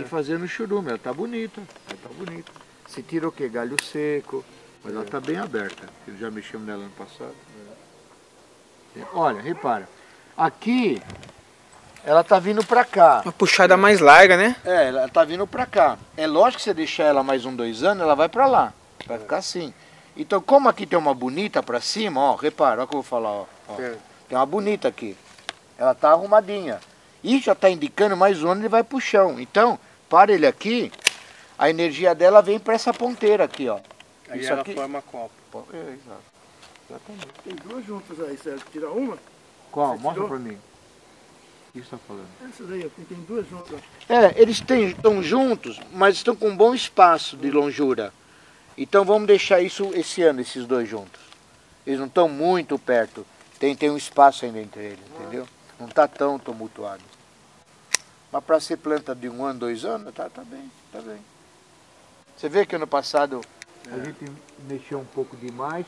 e fazendo churume. Ela tá bonita, Se tira o que? Galho seco, mas ela tá bem aberta. Eu já mexemos nela ano passado. Olha, repara. Aqui, ela tá vindo pra cá. Uma puxada mais larga, né? É, ela tá vindo pra cá. É lógico que você deixar ela mais um, 2 anos, ela vai pra lá. Vai ficar assim. Então, como aqui tem uma bonita pra cima, ó, repara, olha o que eu vou falar, ó. Tem uma bonita aqui. Ela tá arrumadinha. E já tá indicando mais onde ele vai pro chão. Então, para ele aqui, a energia dela vem pra essa ponteira aqui, ó. Aí isso ela aqui forma copo. É, exato. Exatamente. Tem duas juntas aí, Sérgio. Tira uma? Qual? Mostra pra mim. O que você está falando? Essas aí, eu tenho duas juntas. É, eles estão juntos, mas estão com um bom espaço de longura. Então vamos deixar isso esse ano, esses dois juntos. Eles não estão muito perto. Tem um espaço ainda entre eles, entendeu? Não está tão tumultuado. Mas para ser planta de 1 ano, 2 anos, tá bem, tá bem. Você vê que ano passado a gente mexeu um pouco demais.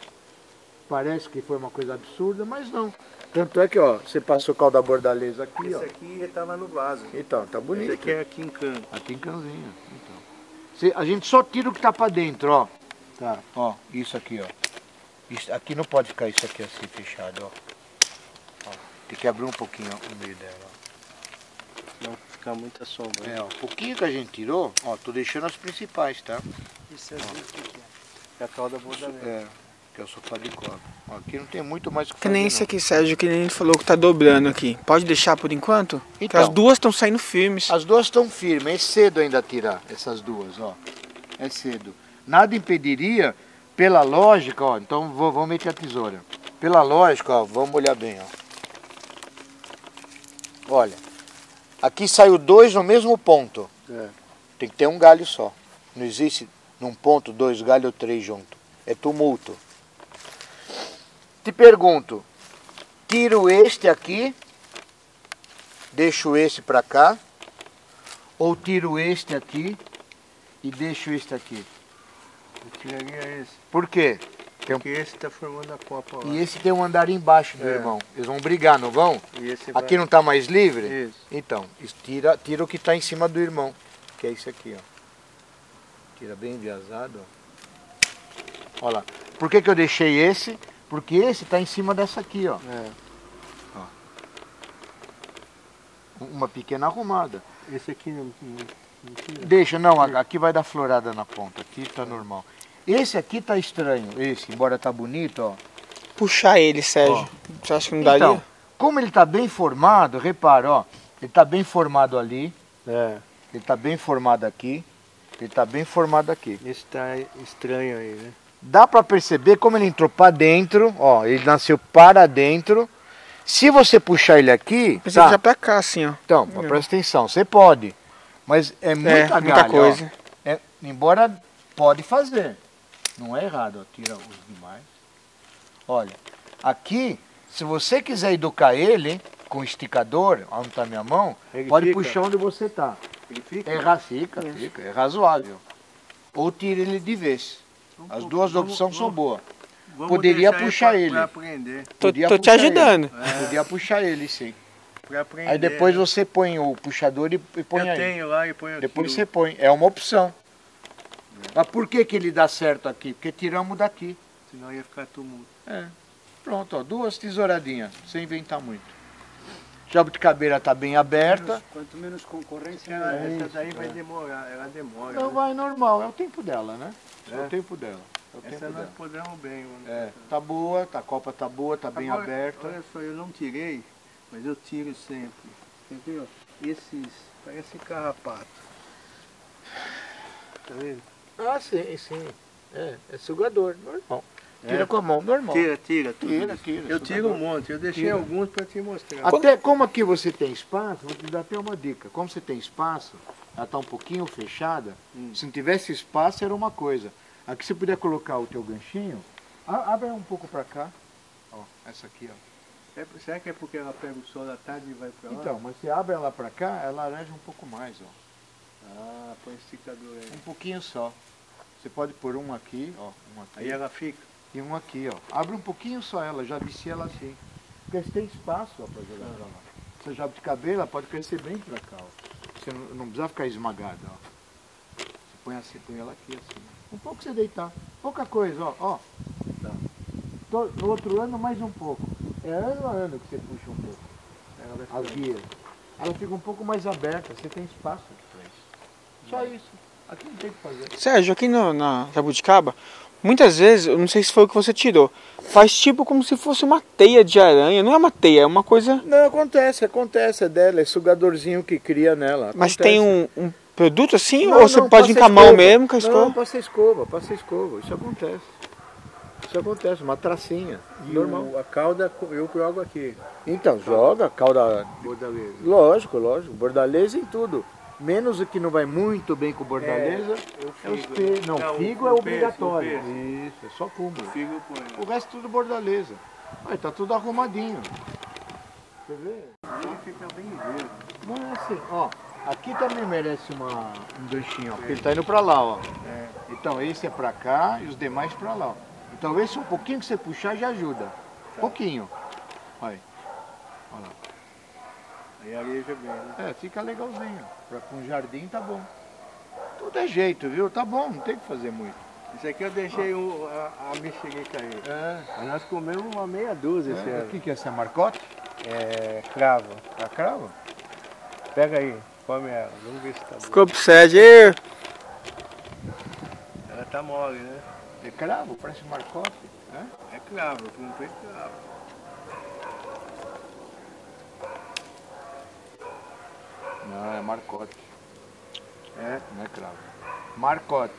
Parece que foi uma coisa absurda, mas não. Tanto é que, ó, você passa o caldo da bordaleza aqui, ó. Esse aqui já estava no vaso. Então, tá bonito. Esse aqui é aqui em cano. Aqui em canozinho. Então. A gente só tira o que tá pra dentro, ó. Tá, ó, isso aqui, ó. Isso, aqui não pode ficar isso aqui assim, fechado, ó. Tem que abrir um pouquinho ó, o meio dela, ó. Senão fica muita sombra. É, ó, o pouquinho que a gente tirou, ó, tô deixando as principais, tá? Isso é aqui, ó. É a caldo da bordaleza. É. Que é o sofá de cobre. Aqui não tem muito mais o que fazer. Que nem esse aqui, Sérgio, que nem ele falou que tá dobrando aqui. Pode deixar por enquanto? Então, as duas estão saindo firmes. As duas estão firmes. É cedo ainda tirar essas duas, ó. É cedo. Nada impediria, pela lógica, ó. Então vamos meter a tesoura. Pela lógica, ó. Vamos olhar bem, ó. Olha. Aqui saiu 2 no mesmo ponto. É. Tem que ter um galho só. Não existe num ponto 2 galhos ou 3 junto. É tumulto. Te pergunto, tiro este aqui, deixo este para cá, ou tiro este aqui e deixo este aqui? Eu tiraria esse. Por quê? Porque esse está formando a copa lá. E esse tem um andar embaixo do irmão. Eles vão brigar, não vão? E esse aqui não está mais livre? Isso. Então, tira o que está em cima do irmão, que é esse aqui, ó. Tira bem enviesado, ó. Olha lá. Por que eu deixei esse? Porque esse está em cima dessa aqui, ó. É. Ó. Uma pequena arrumada. Esse aqui não tira. Deixa, não, aqui vai dar florada na ponta, aqui tá normal. Esse aqui tá estranho, esse, embora tá bonito, ó. Puxar ele, Sérgio. Ó. Você acha que não daria? Então, como ele tá bem formado, repara, ó. Ele tá bem formado ali. É. Ele tá bem formado aqui. Ele tá bem formado aqui. Esse tá estranho aí, né? Dá para perceber como ele entrou para dentro, ó, ele nasceu para dentro. Se você puxar ele aqui, precisa puxar para cá assim, ó. Então, presta atenção, você pode, mas é muita coisa. Ó. É, embora pode fazer, não é errado, ó, tira os demais. Olha, aqui, se você quiser educar ele com esticador, onde está minha mão, ele pode puxar onde você tá. Ele fica. É razoável. Ou tira ele de vez. As duas opções são boas. Poderia puxar ele. Tô te ajudando. Podia puxar ele, sim. Aí depois você põe o puxador e põe aí. Eu tenho lá e põe aqui. Depois você põe. É uma opção. Mas por que ele dá certo aqui? Porque tiramos daqui. Senão ia ficar tumulto. É. Pronto, ó. 2 tesouradinhas. Sem inventar muito. Jabuticabeira está bem aberta. Quanto menos concorrência, essa daí vai demorar. Ela demora. Não, vai normal. É o tempo dela, né? É o tempo dela. Essa nós podemos bem. É, tá boa, a copa tá boa, tá bem aberta. Olha só, eu não tirei, mas eu tiro sempre. Entendeu? Esses, parece carrapato. Tá vendo? Ah, sim, sim. É sugador, normal. Tira com a mão, normal. Tira. Eu tiro um monte, eu deixei alguns para te mostrar. Até como aqui você tem espaço, vou te dar até uma dica. Como você tem espaço, ela está um pouquinho fechada. Se não tivesse espaço, era uma coisa. Aqui você puder colocar o teu ganchinho, abre um pouco para cá. Ó, essa aqui, ó. Será que é porque ela pega o sol da tarde e vai para lá? Então, mas você abre ela para cá, ela areja um pouco mais, ó. Ah, põe o esticador aí. Um pouquinho só. Você pode pôr um aqui, ó. Um aqui. Aí ela fica? E um aqui, ó. Abre um pouquinho só ela, já vicia ela assim. Porque tem espaço, ó, para jogar pra lá. Essa jabuticabeira pode crescer bem para cá, ó. Você não precisa ficar esmagado, ó. Você põe assim, põe ela aqui assim. Um pouco você deitar. Pouca coisa, ó. Ó. Tá. No outro ano mais um pouco. É ano a ano que você puxa um pouco. Ela vai ficar... As guias. Ela fica um pouco mais aberta, você tem espaço aqui pra isso. Só isso. Aqui não tem o que fazer. Sérgio, aqui na jabuticaba, muitas vezes, eu não sei se foi o que você tirou, faz tipo como se fosse uma teia de aranha. Não é uma teia, é uma coisa... Não, acontece, é dela, é sugadorzinho que cria nela. Acontece. Mas tem um produto assim? Não, ou você pode ir com a mão mesmo, com a escova? Não, passa escova, isso acontece. Isso acontece, uma tracinha, e normal. A cauda eu jogo aqui. Então, joga a cauda... Bordaleza. Lógico, bordaleza em tudo. Menos o que não vai muito bem com bordaleza é os peixes. Não, figo é obrigatório. Isso, é só cúmulo. O resto tudo bordaleza. Aí tá tudo arrumadinho. Quer ver? Fica bem verde. Não é assim, ó. Aqui também merece um ganchinho, ó. Porque ele tá indo pra lá, ó. É. Então esse é pra cá e os demais pra lá, ó. Então esse um pouquinho que você puxar já ajuda. Tá. Pouquinho. Aí. Olha lá. Aí areja bem, né? É, fica legalzinho. Pra com jardim tá bom. Tudo é jeito, viu? Tá bom, não tem que fazer muito. Isso aqui eu deixei a mexerica aí. É. Nós comemos uma meia dúzia esse ano. O que é essa? Marcote? É cravo. A cravo? Pega aí, come ela. Vamos ver se tá boa. Ficou pro Sérgio. Ela tá mole, né? É cravo? Parece marcote. É cravo, não tem cravo. Não, é marcote. É? Não é cravo. Marcote.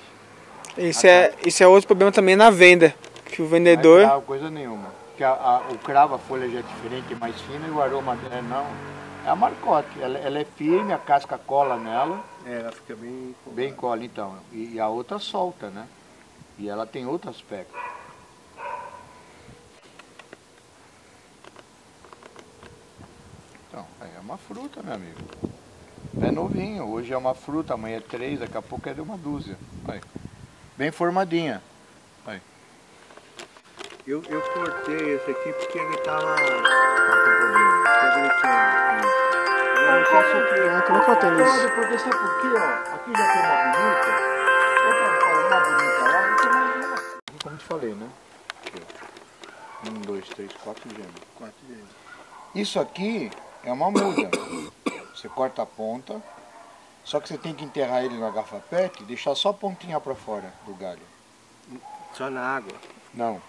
Esse é outro problema também na venda. Que o vendedor... Não é cravo, coisa nenhuma. Porque o cravo, a folha já é diferente, é mais fina e o aroma dela não. É a marcote. Ela é firme, a casca cola nela. É, ela fica bem... Bem cola, então. E a outra solta, né? E ela tem outro aspecto. Então, aí é uma fruta, meu amigo. É novinho, hoje é uma fruta, amanhã é 3, daqui a pouco é de uma dúzia. Aí. Bem formadinha. Aí. Eu cortei esse aqui porque ele tava... Porque sabe por quê? Aqui já tem uma bonita. Uma bonita lá, tem mais uma. Como te falei, né? 1, 2, 3, 4 gemas. 4 gemas. Isso aqui é uma muda. Você corta a ponta, só que você tem que enterrar ele na garrafa PET e deixar só a pontinha para fora do galho. Só na água? Não.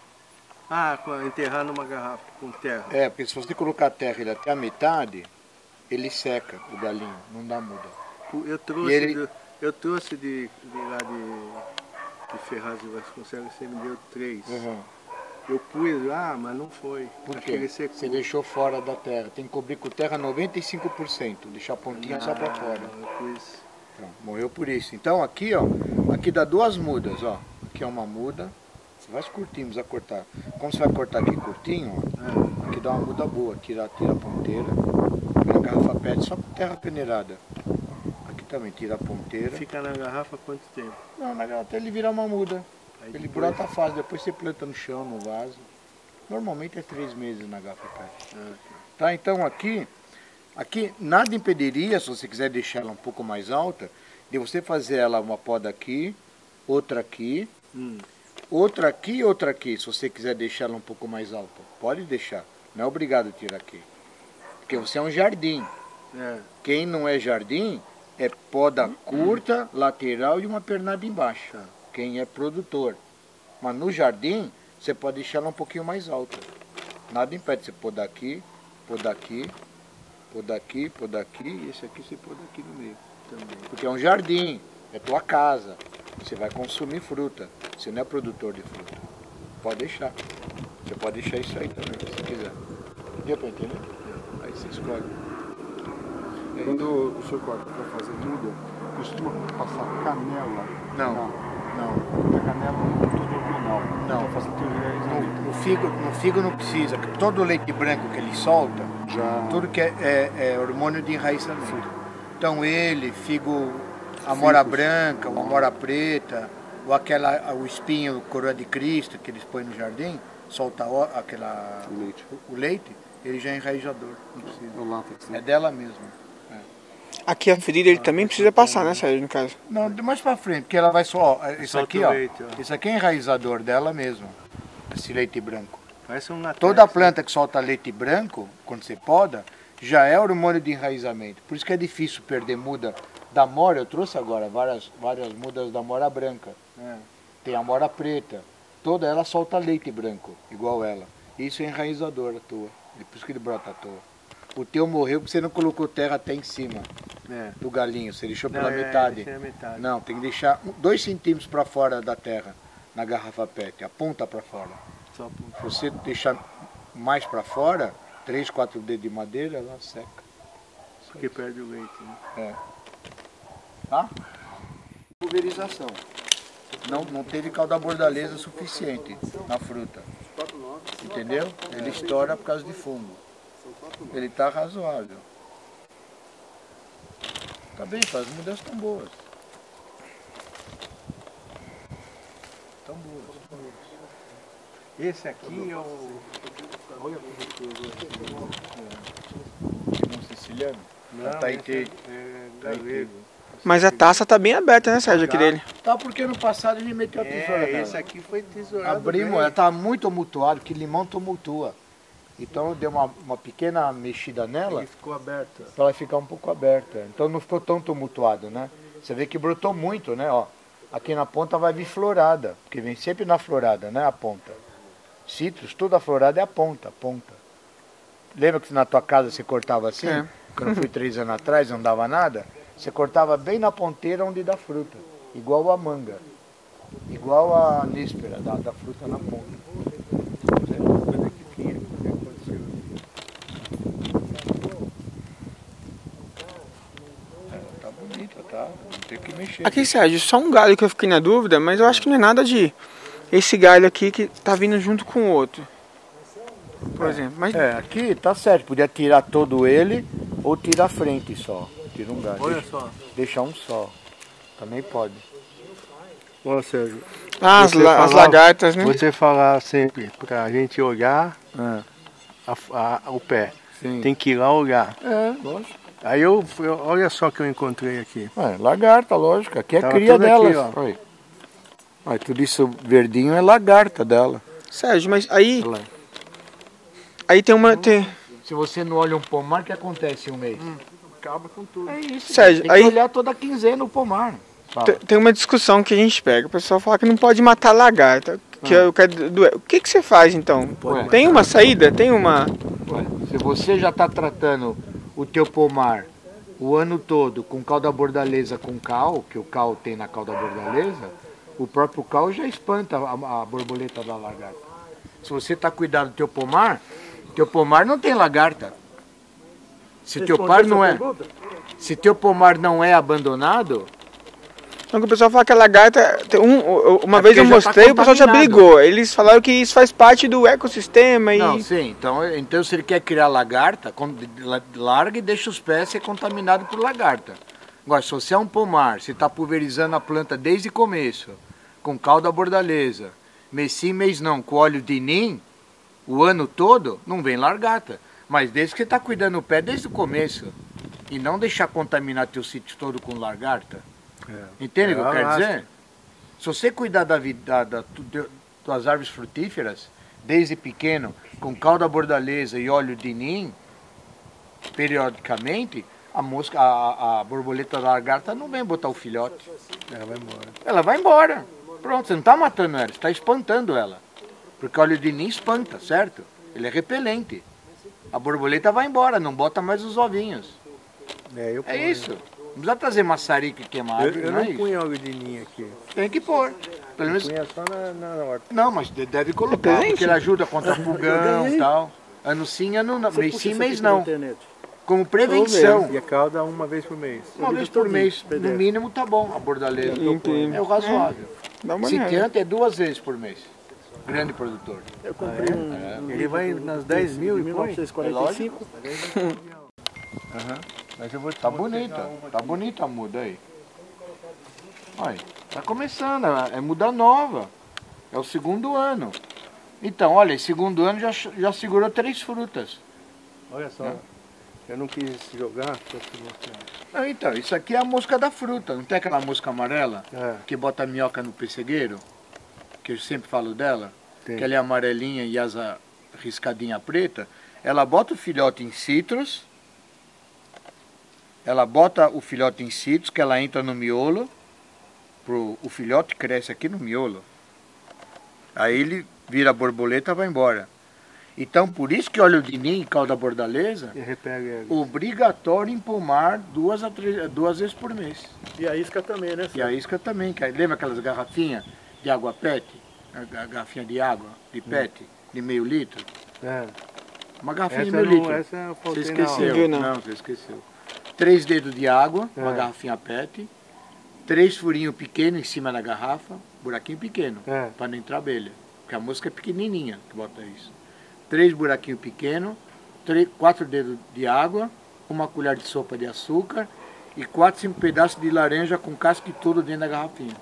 Ah, enterrar numa garrafa com terra. É, porque se você colocar a terra ele até a metade, ele seca o galinho, não dá muda. Eu trouxe de lá de Ferraz do Vasconcelos, você me deu 3. Uhum. Eu pus lá, mas não foi. Por quê? Você deixou fora da terra. Tem que cobrir com terra 95%. Deixar a pontinha só para fora. Eu pus. Pronto, morreu por isso. Então aqui, ó. Aqui dá 2 mudas, ó. Aqui é uma muda. Você vai curtinho, precisa cortar. Como você vai cortar aqui curtinho, ó. Aqui dá uma muda boa. Tira a ponteira. Na garrafa PET, só com terra peneirada. Aqui também tira a ponteira. Fica na garrafa quanto tempo? Não, na garrafa até ele virar uma muda. Ele brota fácil, depois você planta no chão, no vaso. Normalmente é 3 meses na garrafa PET. Tá, então aqui nada impediria, se você quiser deixar ela um pouco mais alta, de você fazer ela uma poda aqui, outra aqui, outra aqui e outra aqui, se você quiser deixar ela um pouco mais alta. Pode deixar, não é obrigado a tirar aqui. Porque você é um jardim. É. Quem não é jardim, é poda curta, lateral e uma pernada embaixo. Tá. Quem é produtor, mas no jardim você pode deixar ela um pouquinho mais alta. Nada impede, você pôr daqui, pôr daqui, pôr daqui, pôr daqui, e esse aqui você pôr daqui no meio também. Porque é um jardim, é tua casa, você vai consumir fruta, você não é produtor de fruta. Pode deixar, você pode deixar isso aí também, se você quiser. Deu para entender? Aí você escolhe. Quando o senhor corta para fazer muda, costuma passar canela? Não. Não, a canela é tudo hormonal. Não, no figo não precisa, porque todo o leite branco que ele solta, tudo que é hormônio de enraizamento. Então ele, figo, amora branca, ou amora preta, ou o espinho, coroa de Cristo que eles põem no jardim, solta o leite, ele já é enraizador, não precisa. É dela mesmo. Aqui a ferida ele também precisa passar, né, Sérgio, no caso? Não, mais pra frente, porque ela vai só... Ó, isso aqui, ó, isso aqui é enraizador dela mesmo, esse leite branco. Parece um latex. Toda planta que solta leite branco, quando você poda, já é hormônio de enraizamento. Por isso que é difícil perder muda da mora. Eu trouxe agora várias mudas da mora branca. É. Tem a mora preta. Toda ela solta leite branco, igual ela. Isso é enraizador à toa. Por isso que ele brota à toa. O teu morreu porque você não colocou terra até em cima do galinho. Você deixou pela metade. Metade. Não, tem que deixar 2 centímetros para fora da terra, na garrafa PET. A ponta para fora. Só se você deixar mais para fora, 3, 4 dedos de madeira, ela seca. Só porque isso. Perde o leite, né? É. Tá? Pulverização. Não teve calda bordaleza suficiente na fruta. Entendeu? Ele estoura por causa de fungo. Ele está razoável. Tá bem, as mudas estão boas. Estão boas. Esse aqui é o... Olha o siciliano. Não, Taitê. Taitê. Mas a taça tá bem aberta, né, Sérgio, aqui dele? Tá, porque no passado ele meteu a tesoura dela. Esse aqui foi tesourado. Abrimos, ela tá muito tumultuada, porque limão tumultua. Então eu dei uma pequena mexida nela. E ficou aberta. Pra ela ficar um pouco aberta. Então não ficou tão tumultuado, né? Você vê que brotou muito, né, ó. Aqui na ponta vai vir florada, porque vem sempre na florada, né, a ponta. Cítrus, toda a florada é a ponta, Lembra que na tua casa você cortava assim? É. Quando eu fui 3 anos atrás, não dava nada. Você cortava bem na ponteira onde dá fruta, igual a manga, igual a níspera, dá fruta na ponta. Tá bonita, tá? Não tem que mexer. Aqui, Sérgio, só um galho que eu fiquei na dúvida, mas eu acho que não é nada de esse galho aqui que tá vindo junto com o outro. Por exemplo, mas... É, aqui tá certo, podia tirar todo ele ou tirar a frente só. Tira um galho. Olha só. Deixar um só. Também pode. Olha, Sérgio. As lagartas, né? Você falar sempre pra gente olhar o pé. Sim. Tem que ir lá olhar. É, lógico. Aí olha só o que eu encontrei aqui. É, lagarta, lógico. Aqui é cria delas. Aqui, ó. Olha, tudo isso verdinho é lagarta dela. Sérgio, mas aí... Aí tem uma... Se você não olha um pomar, o que acontece em um mês? Acaba com tudo. É isso, Sérgio, tem que olhar toda quinzena o pomar. Tem uma discussão que a gente pega, o pessoal fala que não pode matar lagarta, que eu quero doer. O que que você faz então? Tem uma saída? Tem uma... Se você já está tratando o teu pomar o ano todo com calda bordaleza com cal, que o cal tem na calda bordaleza, o próprio cal já espanta a borboleta da lagarta. Se você está cuidando do teu pomar não tem lagarta. Se teu pomar não é, se teu pomar não é abandonado, então o pessoal fala que a lagarta, uma vez eu mostrei, o pessoal já brigou. Eles falaram que isso faz parte do ecossistema e não, sim. Então se ele quer criar lagarta, larga e deixa os pés ser contaminado por lagarta. Agora, se você é um pomar, se está pulverizando a planta desde o começo, com calda bordaleza, mês sim, mês não, com óleo de nim, o ano todo não vem lagarta. Mas desde que você está cuidando do pé desde o começo e não deixar contaminar teu sítio todo com lagarta, entende o que eu quero dizer? Se você cuidar das árvores frutíferas desde pequeno com calda bordaleza e óleo de nim periodicamente, a borboleta da lagarta não vem botar o filhote. Ela vai embora. Ela vai embora. Pronto, você não está matando ela, você está espantando ela. Porque óleo de nim espanta, certo? Ele é repelente. A borboleta vai embora, não bota mais os ovinhos. É isso. Não precisa trazer maçarico e queimar. Eu não punho óleo de nim aqui. Tem que pôr. Pelo menos... só na horta. Não, mas deve colocar, porque ele ajuda contra pulgão e tal. Ano sim, ano não. Mês sim, mês não. Como prevenção. E a calda uma vez por mês. Uma vez por mês. No mínimo tá bom a bordaleira. É o razoável. Se canta é 2 vezes por mês. Grande produtor. Eu comprei ele vai nas 10 mil em 1945. Mas eu vou te tá bonita a muda aí. Olha, tá começando, é muda nova. É o 2º ano. Então, olha, 2º ano já segurou 3 frutas. Olha só. Eu não quis jogar pra te mostrar. Ah, então, isso aqui é a mosca da fruta. Não tem aquela mosca amarela que bota a minhoca no pessegueiro? Que eu sempre falo dela. Tem. Que ela é amarelinha e asa riscadinha preta. Ela bota o filhote em citros. Ela bota o filhote em citros, que ela entra no miolo. O filhote cresce aqui no miolo. Aí ele vira borboleta e vai embora. Então, por isso que óleo de ninho e calda bordaleza, obrigatório empolmar 2 a 3 vezes por mês. E a isca também, né? E a isca também. Lembra aquelas garrafinhas de água PET? Garrafinha de água, de PET, de meio litro? É. Uma garrafinha essa de meio litro. Essa eu faltei, você esqueceu? Não, você esqueceu. 3 dedos de água, uma garrafinha PET, 3 furinhos pequenos em cima da garrafa, buraquinho pequeno, para não entrar abelha. Porque a mosca é pequenininha que bota isso. 3 buraquinhos pequenos, 4 dedos de água, 1 colher de sopa de açúcar e 4, 5 pedaços de laranja com casca e tudo dentro da garrafinha.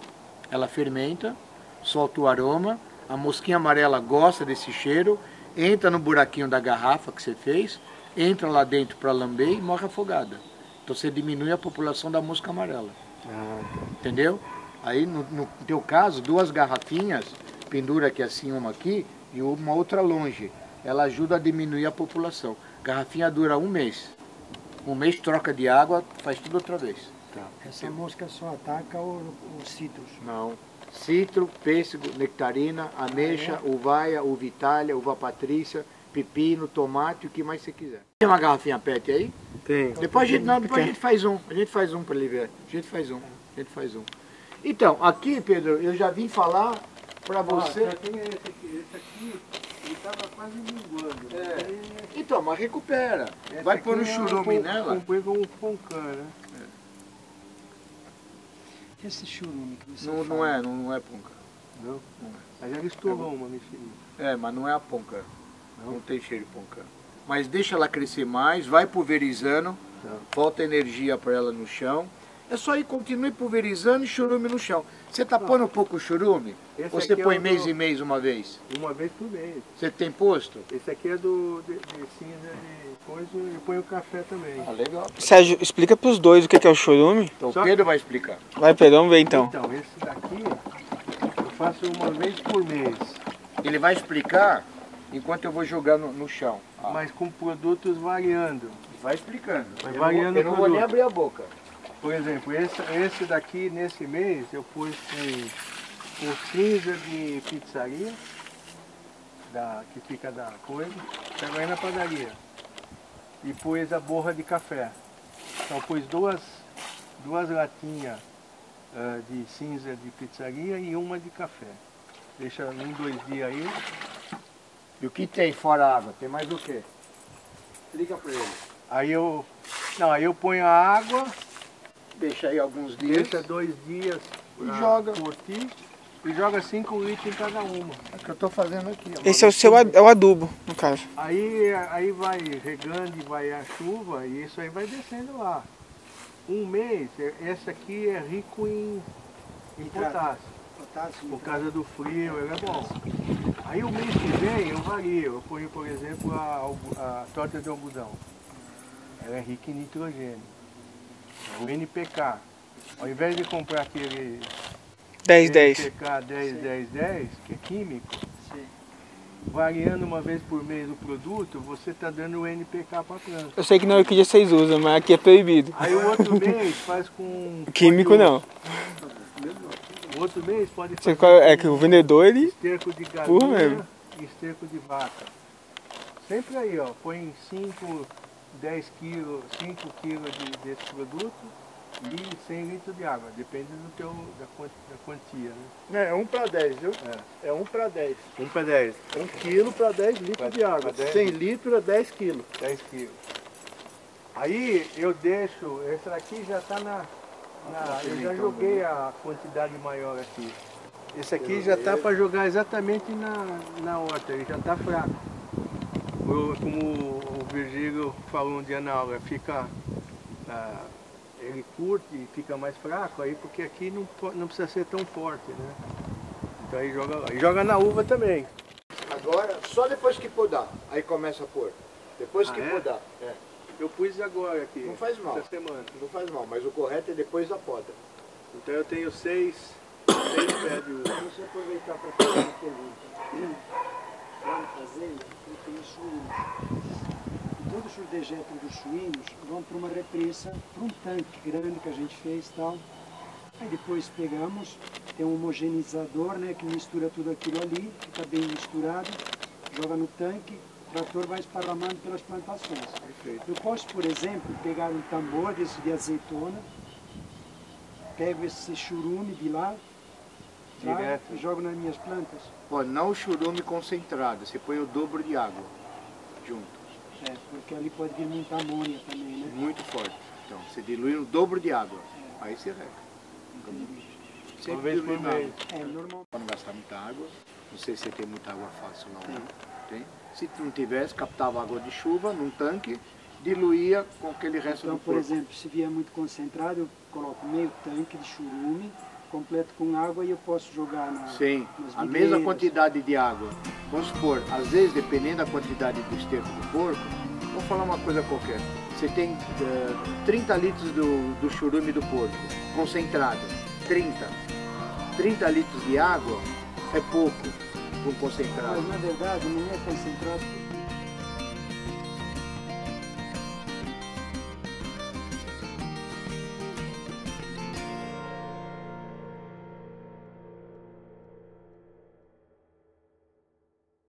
Ela fermenta, solta o aroma, a mosquinha amarela gosta desse cheiro, entra no buraquinho da garrafa que você fez, entra lá dentro para lamber e morre afogada. Então você diminui a população da mosca amarela. Entendeu? Aí no teu caso, 2 garrafinhas, pendura aqui assim, uma aqui e uma outra longe. Ela ajuda a diminuir a população. Garrafinha dura 1 mês. 1 mês troca de água, faz tudo outra vez. Tá. Essa mosca só ataca os citros? Não. Citro, pêssego, nectarina, ameixa, uvaia, uva itália, uva patrícia, pepino, tomate, o que mais você quiser. Tem uma garrafinha PET aí? Tem. Depois a gente, não, depois a gente faz um. A gente faz um para ele ver. A gente faz um. A gente faz um. Então, aqui, Pedro, eu já vim falar para você... Já tem esse aqui. Esse aqui... Ele estava quase minguando. Né? É. Então, mas recupera. Essa vai pôr um churume nela. Compõe com um Poncã, né? É. Esse churume que você não, não é Poncã. Não? Não é. Mas ela estourou uma mexerinha. É, mas não é a Poncã. Não tem cheiro de Poncã. Mas deixa ela crescer mais, vai pulverizando. Não. Falta energia para ela no chão. É só ir, continue pulverizando e churume no chão. Você está pondo um pouco churume? Esse ou você põe mês e mês uma vez? Uma vez por mês. Você tem posto? Esse aqui é de cinza de coisa e põe o café também. Ah, legal. Sérgio, explica para os dois o que é o churume. Então, o Pedro vai explicar. Vai, Pedro, vamos ver então. Então, esse daqui eu faço uma vez por mês. Ele vai explicar enquanto eu vou jogar no chão. Ah. Mas com produtos variando. Vai explicando. Vai variando eu não vou nem abrir a boca. Por exemplo, esse daqui, nesse mês, eu pus com cinza de pizzaria, que fica da coisa, também na padaria. E pus a borra de café. Então pus duas latinhas de cinza de pizzaria e uma de café. Deixa 1, 2 dias aí. E o que tem fora a água? Tem mais o quê? Explica pra ele. Aí eu ponho a água... Deixa aí alguns dias. Deixa 2 dias e joga. Curtir, e joga 5 litros em cada uma. É o que eu estou fazendo aqui. Esse é o seu adubo, no caso. Aí vai regando e vai a chuva e isso aí vai descendo lá. 1 mês, essa aqui é rico em potássio. Por causa do frio, ele é bom. Aí o mês que vem eu vario. Eu ponho, por exemplo, a torta de algodão. Ela é rica em nitrogênio. O NPK, ao invés de comprar aquele 10-10, NPK 10-10-10, que é químico, variando uma vez por mês o produto, você está dando o NPK para a planta. Eu sei que na orquídea vocês usam, mas aqui é proibido. Aí o outro mês faz com... Químico não. O outro mês pode fazer que o vendedor, ele... Esterco de galinha e esterco de vaca. Sempre aí, ó, põe 5 quilos desse produto e 100 litros de água, depende da quantia, né? É 1 para 10, viu? É 1 para 10. 1 para 10. 1 quilo para 10 litros de água. 100 litros é 10 quilos. 10 quilos. Aí eu deixo, essa daqui já está eu já joguei a quantidade maior aqui. Esse aqui já está para jogar exatamente na horta, ele já está fraco. Como o Virgílio falou um dia na aula, ele curte e fica mais fraco, aí porque aqui não precisa ser tão forte, né? Então aí joga lá. E joga na uva também. Agora, só depois que podar, aí começa a pôr. Depois que podar. É. Eu pus agora aqui. Não faz mal. Essa semana. Não faz mal, mas o correto é depois da poda. Então eu tenho seis pés de uva. Deixa eu aproveitar para fazer uma pergunta. Lá na fazenda, eu tenho suínos. Todos os dejetos dos suínos vão para uma represa, para um tanque grande que a gente fez e tal. Aí depois pegamos, tem um homogenizador, né, que mistura tudo aquilo ali, fica bem misturado, joga no tanque, o trator vai esparramando pelas plantações. Perfeito. Eu posso, por exemplo, pegar um tambor desse de azeitona, pego esse churume de lá, direto, e jogo nas minhas plantas? Pô, não o churume concentrado, você põe o dobro de água junto. É, porque ali pode vir muita amônia também, né? Muito forte. Então, você dilui o dobro de água. É. Aí você rega. Sempre uma vez dilui por mês. É, normal. Para não gastar muita água. Não sei se tem muita água fácil ou não. Tem. Se não tivesse, captava água de chuva num tanque, diluía com aquele resto do corpo. Então, por exemplo, se vier muito concentrado, eu coloco meio tanque de churume, completo com água e eu posso jogar na... Sim, a mesma quantidade de água. Vamos supor, às vezes, dependendo da quantidade do esterco do porco, vou falar uma coisa qualquer. Você tem 30 litros do churume do porco, concentrado, 30. 30 litros de água é pouco para um concentrado. Mas, na verdade, não é concentrado.